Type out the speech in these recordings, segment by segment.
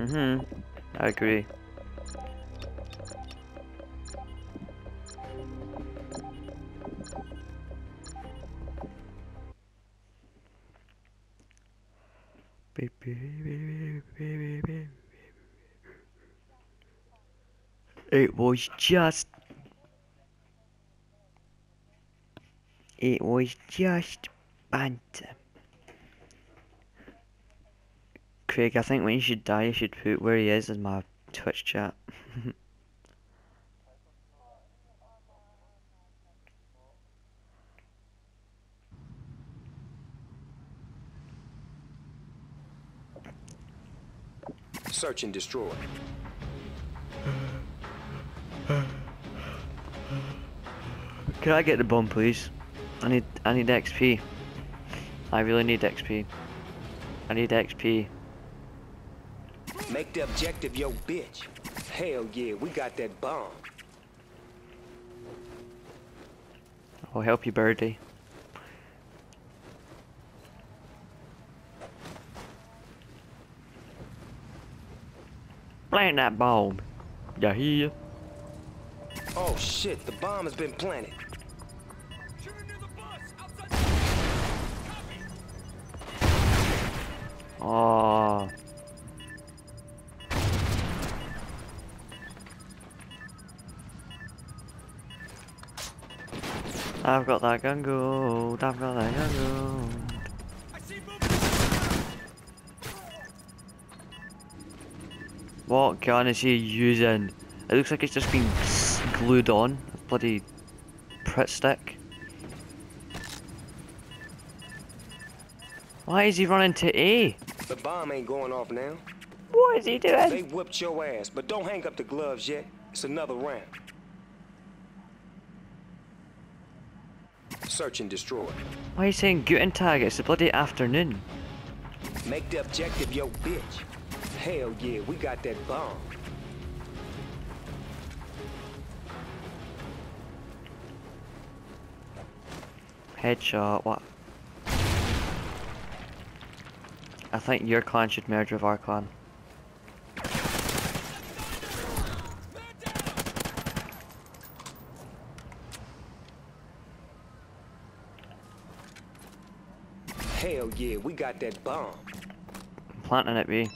I agree. It was just banter. Craig, I think when you should die, you should put where he is in my Twitch chat. Search and destroy. Can I get the bomb, please? I need XP. I really need XP. I need XP. Make the objective your bitch. Hell yeah, we got that bomb. I'll help you, birdie. Plant that bomb. You hear? Oh shit, the bomb has been planted. Oh. I've got that gun gold. I've got that gun gold. What gun is he using? It looks like it's just been glued on. A bloody prit stick. Why is he running to A? The bomb ain't going off now. What is he doing? They whipped your ass, but don't hang up the gloves yet. It's another round. Search and destroy. Why are you saying Guten Tag? It's a bloody afternoon. Make the objective your bitch. Hell yeah, we got that bomb. Headshot, what? I think your clan should merge with our clan. Hell yeah, we got that bomb. I'm planting it, B.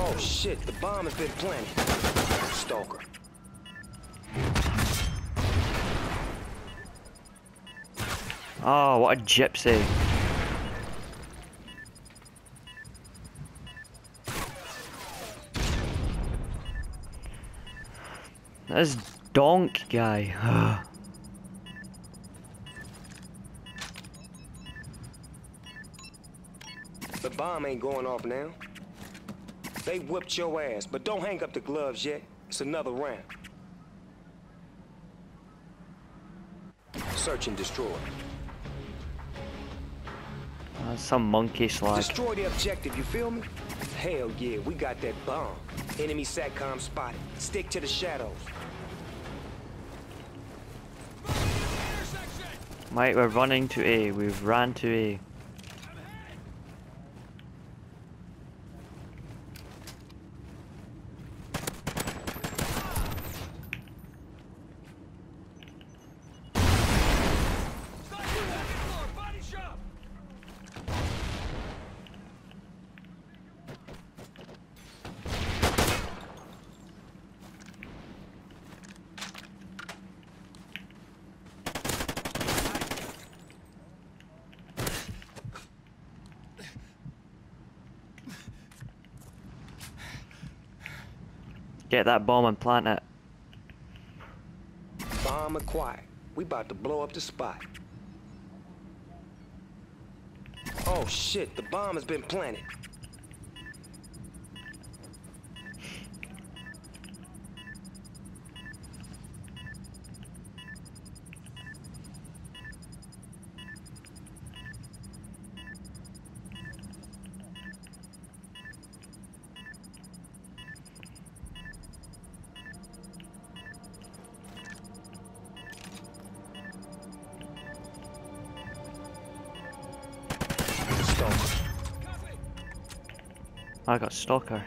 Oh shit, the bomb has been planted. Stalker. Oh, what a gypsy. This donk guy. The bomb ain't going off now. They whipped your ass, but don't hang up the gloves yet. It's another round. Search and destroy. Some monkey slide. Destroy the objective, you feel me? Hell yeah, we got that bomb. Enemy SATCOM spotted. Stick to the shadows. Mate, we're running to A. We've ran to A. Get that bomb and plant it. Bomb acquired. We about to blow up the spot. Oh shit, the bomb has been planted. I got Stalker.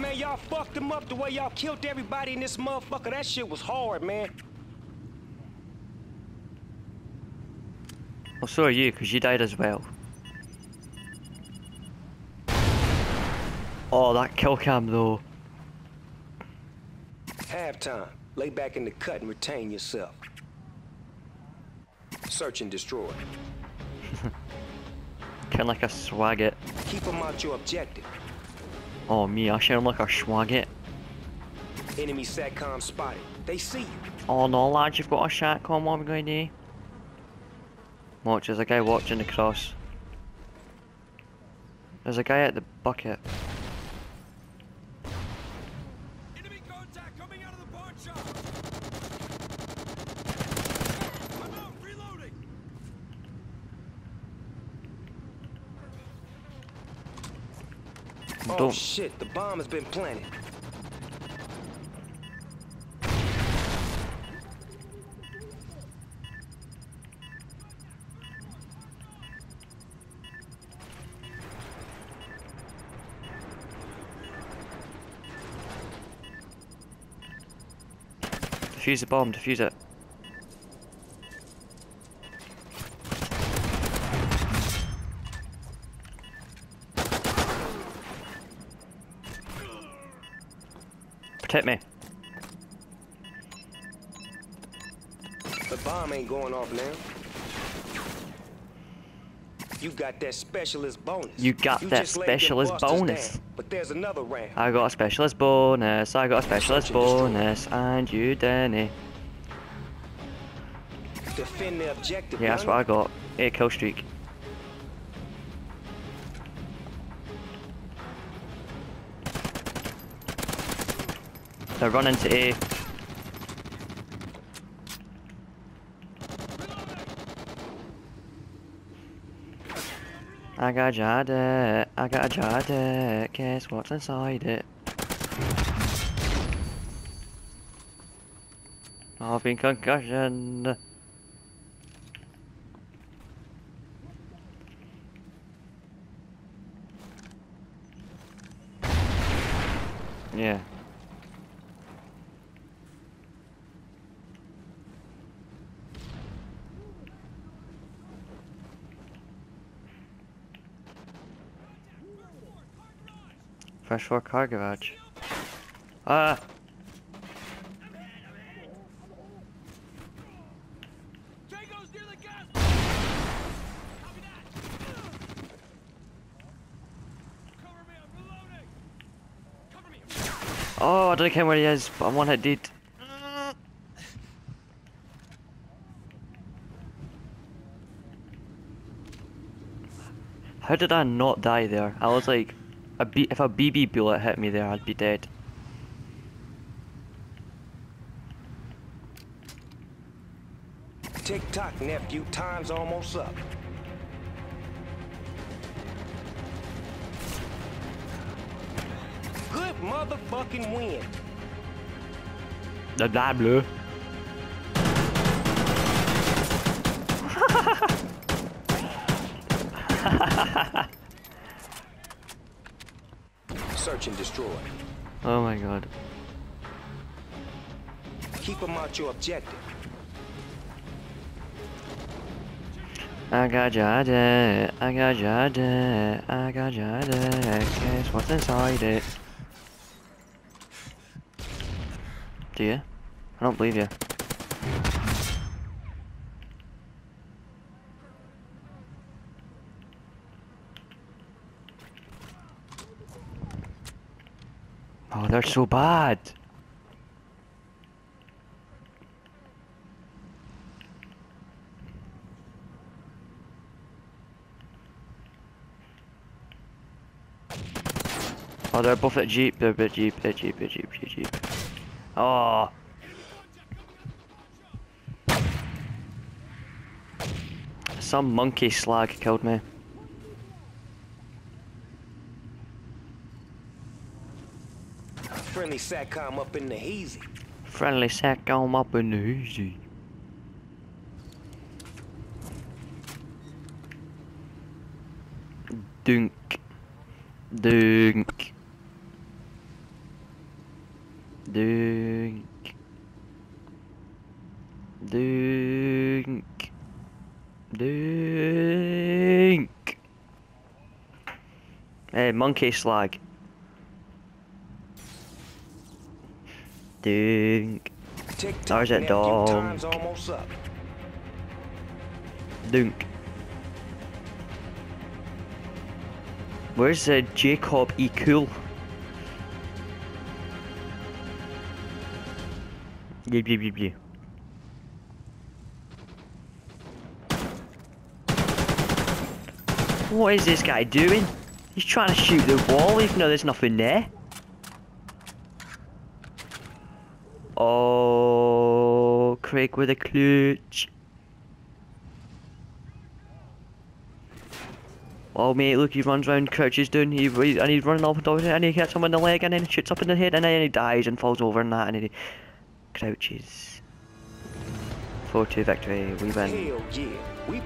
Man, y'all fucked them up the way y'all killed everybody in this motherfucker. That shit was hard, man. Well, so are you, because you died as well. Oh, that kill cam though. Halftime. Lay back in the cut and retain yourself. Search and destroy. Kind of like a swagget. Keep them out your objective. Oh me, I share them like a swagget. Enemy SATCOM spotted. They see you. Oh no lads, you've got a SATCOM, what are we going to do? Watch, there's a guy watching the cross. There's a guy at the bucket. Enemy contact coming out of the pawn shop. I'm out, reloading. Oh shit, the bomb has been planted. Defuse the bomb, defuse it. Protect me. The bomb ain't going off now. You got that specialist bonus. You got that specialist bonus. But there's another round. I got a specialist bonus, I got a specialist bonus, and you didn't. Defend the objective. Yeah, that's what I got. 8 kill streak. They're running to A. I got a jar deck, I got a jar deck, guess what's inside it? I've been concussioned. Yeah. Fresh for car garage. Ah! Oh, I don't care where he is, but I'm one hit dead. How did I not die there? I was like... if a BB bullet hit me there, I'd be dead. Tick tock, nephew. Time's almost up. Good motherfucking win. The blue. Search and destroy. Oh my god. Keep them out your objective. I got Jada, I got Jada, I got Jada. Guess what's inside it? Do you? I don't believe you. Oh, they're so bad. Oh, they're both at Jeep. They're at Jeep. They're Jeep. They're Jeep. They're Jeep. Oh. Some monkey slag killed me. Friendly SATCOM up in the hazy. Friendly SATCOM up in the hazy. Dunk. Dunk. Dunk. Dunk. Dunk. Hey, monkey slag. Dunk. Or is it donk? Dunk. Where's Jacob E. Cool? Yeah. What is this guy doing? He's trying to shoot the wall even though there's nothing there. Oh, Craig with a clutch. Oh mate, look, he runs round, crouches down, and he's running off and he hits him in the leg and then he shoots up in the head and then he dies and falls over and that and he crouches. 4-2 victory, we win.